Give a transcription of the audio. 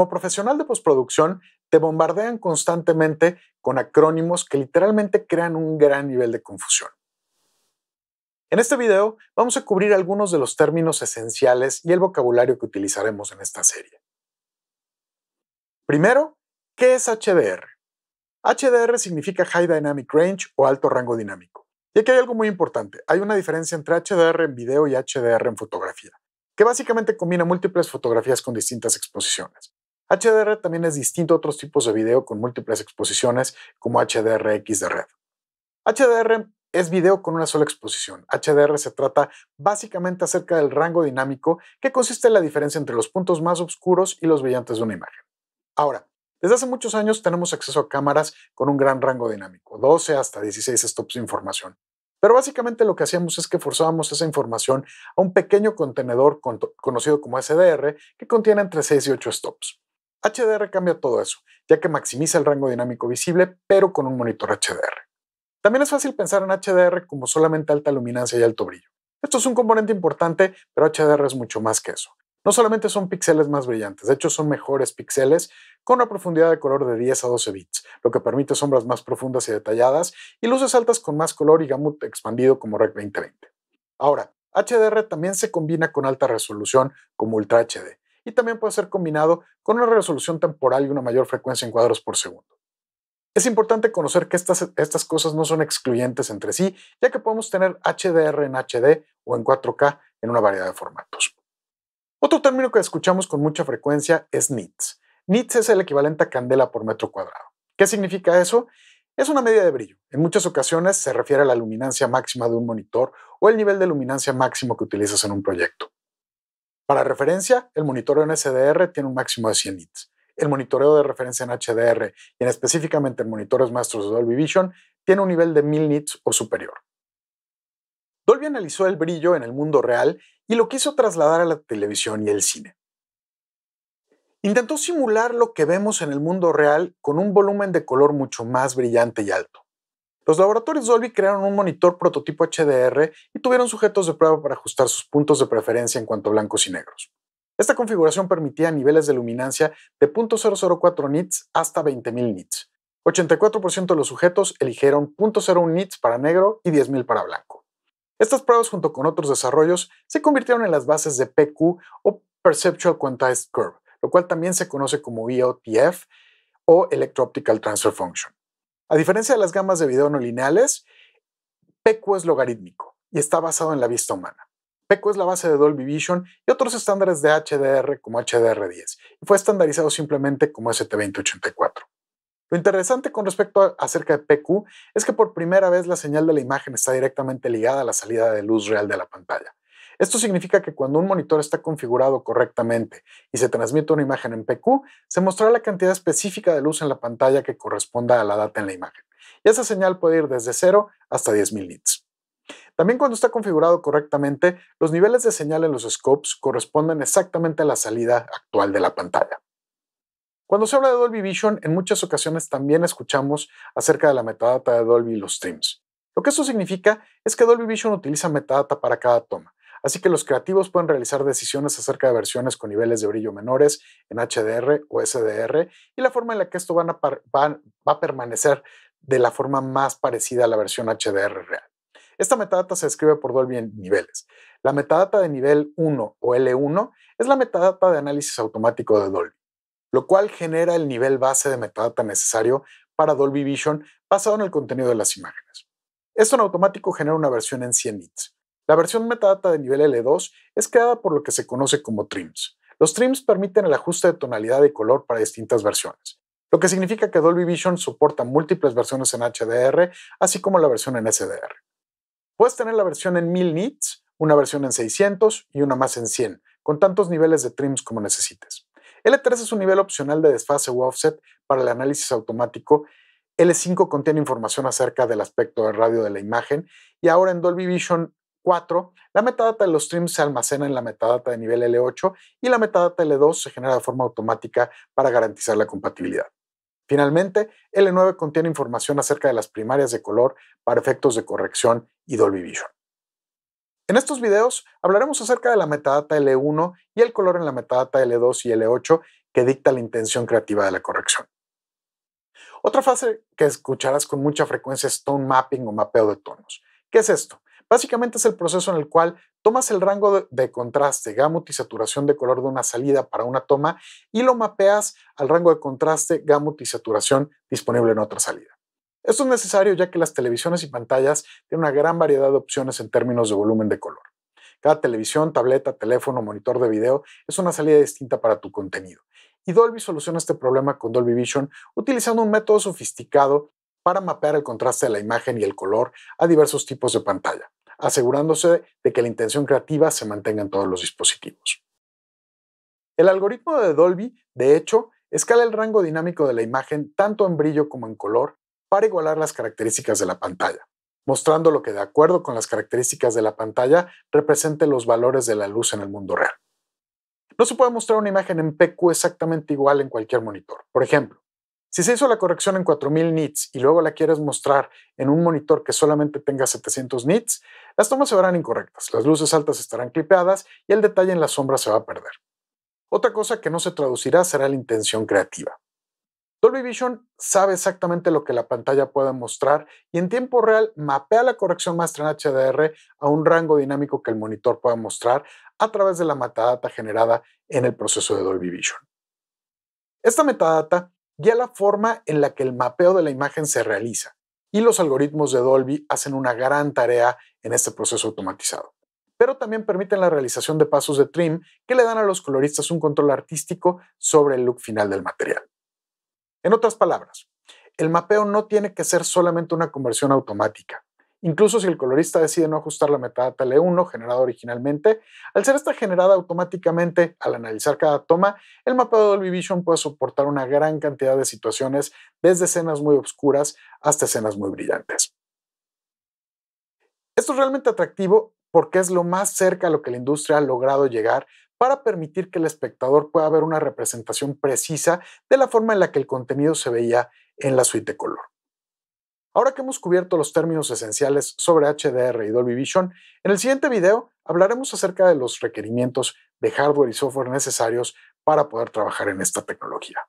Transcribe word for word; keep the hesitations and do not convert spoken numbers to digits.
Como profesional de postproducción, te bombardean constantemente con acrónimos que literalmente crean un gran nivel de confusión. En este video vamos a cubrir algunos de los términos esenciales y el vocabulario que utilizaremos en esta serie. Primero, ¿qué es H D R? H D R significa High Dynamic Range o alto rango dinámico. Y aquí hay algo muy importante, hay una diferencia entre H D R en video y H D R en fotografía, que básicamente combina múltiples fotografías con distintas exposiciones. H D R también es distinto a otros tipos de video con múltiples exposiciones, como H D R X de Red. H D R es video con una sola exposición. H D R se trata básicamente acerca del rango dinámico, que consiste en la diferencia entre los puntos más oscuros y los brillantes de una imagen. Ahora, desde hace muchos años tenemos acceso a cámaras con un gran rango dinámico, doce hasta dieciséis stops de información. Pero básicamente lo que hacíamos es que forzábamos esa información a un pequeño contenedor con conocido como S D R, que contiene entre seis y ocho stops. H D R cambia todo eso, ya que maximiza el rango dinámico visible, pero con un monitor H D R. También es fácil pensar en H D R como solamente alta luminancia y alto brillo. Esto es un componente importante, pero H D R es mucho más que eso. No solamente son píxeles más brillantes, de hecho son mejores píxeles con una profundidad de color de diez a doce bits, lo que permite sombras más profundas y detalladas y luces altas con más color y gamut expandido como Rec veinte veinte. Ahora, H D R también se combina con alta resolución como Ultra H D y también puede ser combinado con una resolución temporal y una mayor frecuencia en cuadros por segundo. Es importante conocer que estas, estas cosas no son excluyentes entre sí, ya que podemos tener H D R en H D o en cuatro K en una variedad de formatos. Otro término que escuchamos con mucha frecuencia es nits. nits es el equivalente a candela por metro cuadrado. ¿Qué significa eso? Es una medida de brillo. En muchas ocasiones se refiere a la luminancia máxima de un monitor o el nivel de luminancia máximo que utilizas en un proyecto. Para referencia, el monitoreo en S D R tiene un máximo de cien nits. El monitoreo de referencia en H D R y en específicamente en monitores maestros de Dolby Vision tiene un nivel de mil nits o superior. Dolby analizó el brillo en el mundo real y lo quiso trasladar a la televisión y el cine. Intentó simular lo que vemos en el mundo real con un volumen de color mucho más brillante y alto. Los laboratorios Dolby crearon un monitor prototipo H D R y tuvieron sujetos de prueba para ajustar sus puntos de preferencia en cuanto a blancos y negros. Esta configuración permitía niveles de luminancia de cero punto cero cero cuatro nits hasta veinte mil nits. ochenta y cuatro por ciento de los sujetos eligieron cero punto cero uno nits para negro y diez mil para blanco. Estas pruebas, junto con otros desarrollos, se convirtieron en las bases de P Q o Perceptual Quantized Curve, lo cual también se conoce como E O T F o Electro-Optical Transfer Function. A diferencia de las gamas de video no lineales, P Q es logarítmico y está basado en la vista humana. P Q es la base de Dolby Vision y otros estándares de H D R como H D R diez y fue estandarizado simplemente como S T dos mil ochenta y cuatro. Lo interesante con respecto a, acerca de P Q es que por primera vez la señal de la imagen está directamente ligada a la salida de luz real de la pantalla. Esto significa que cuando un monitor está configurado correctamente y se transmite una imagen en P Q, se mostrará la cantidad específica de luz en la pantalla que corresponda a la data en la imagen. Y esa señal puede ir desde cero hasta diez mil nits. También cuando está configurado correctamente, los niveles de señal en los scopes corresponden exactamente a la salida actual de la pantalla. Cuando se habla de Dolby Vision, en muchas ocasiones también escuchamos acerca de la metadata de Dolby y los streams. Lo que esto significa es que Dolby Vision utiliza metadata para cada toma, así que los creativos pueden realizar decisiones acerca de versiones con niveles de brillo menores en H D R o S D R y la forma en la que esto van a par- van, va a permanecer de la forma más parecida a la versión H D R real. Esta metadata se describe por Dolby en niveles. La metadata de nivel uno o L uno es la metadata de análisis automático de Dolby, lo cual genera el nivel base de metadata necesario para Dolby Vision basado en el contenido de las imágenes. Esto en automático genera una versión en cien nits. La versión metadata de nivel L dos es creada por lo que se conoce como trims. Los trims permiten el ajuste de tonalidad y color para distintas versiones, lo que significa que Dolby Vision soporta múltiples versiones en H D R, así como la versión en S D R. Puedes tener la versión en mil nits, una versión en seiscientos y una más en cien, con tantos niveles de trims como necesites. L tres es un nivel opcional de desfase u offset para el análisis automático. L cinco contiene información acerca del aspecto de radio de la imagen y ahora en Dolby Vision cuatro, la metadata de los streams se almacena en la metadata de nivel L ocho y la metadata L dos se genera de forma automática para garantizar la compatibilidad. Finalmente, L nueve contiene información acerca de las primarias de color para efectos de corrección y Dolby Vision. En estos videos hablaremos acerca de la metadata L uno y el color en la metadata L dos y L ocho, que dicta la intención creativa de la corrección. Otra fase que escucharás con mucha frecuencia es tone mapping o mapeo de tonos. ¿Qué es esto? Básicamente es el proceso en el cual tomas el rango de contraste, gamut y saturación de color de una salida para una toma y lo mapeas al rango de contraste, gamut y saturación disponible en otra salida. Esto es necesario ya que las televisiones y pantallas tienen una gran variedad de opciones en términos de volumen de color. Cada televisión, tableta, teléfono, monitor de video es una salida distinta para tu contenido. Y Dolby soluciona este problema con Dolby Vision utilizando un método sofisticado para mapear el contraste de la imagen y el color a diversos tipos de pantalla, asegurándose de que la intención creativa se mantenga en todos los dispositivos. El algoritmo de Dolby, de hecho, escala el rango dinámico de la imagen tanto en brillo como en color para igualar las características de la pantalla, mostrando lo que de acuerdo con las características de la pantalla represente los valores de la luz en el mundo real. No se puede mostrar una imagen en P Q exactamente igual en cualquier monitor. Por ejemplo, si se hizo la corrección en cuatro mil nits y luego la quieres mostrar en un monitor que solamente tenga setecientos nits, las tomas se verán incorrectas, las luces altas estarán clipeadas y el detalle en la sombra se va a perder. Otra cosa que no se traducirá será la intención creativa. Dolby Vision sabe exactamente lo que la pantalla puede mostrar y en tiempo real mapea la corrección maestra en H D R a un rango dinámico que el monitor pueda mostrar a través de la metadata generada en el proceso de Dolby Vision. Esta metadata guía la forma en la que el mapeo de la imagen se realiza, y los algoritmos de Dolby hacen una gran tarea en este proceso automatizado, pero también permiten la realización de pasos de trim que le dan a los coloristas un control artístico sobre el look final del material. En otras palabras, el mapeo no tiene que ser solamente una conversión automática. Incluso si el colorista decide no ajustar la metadata L uno generada originalmente, al ser esta generada automáticamente al analizar cada toma, el mapeo de Dolby Vision puede soportar una gran cantidad de situaciones, desde escenas muy oscuras hasta escenas muy brillantes. Esto es realmente atractivo porque es lo más cerca a lo que la industria ha logrado llegar para permitir que el espectador pueda ver una representación precisa de la forma en la que el contenido se veía en la suite de color. Ahora que hemos cubierto los términos esenciales sobre H D R y Dolby Vision, en el siguiente video hablaremos acerca de los requerimientos de hardware y software necesarios para poder trabajar en esta tecnología.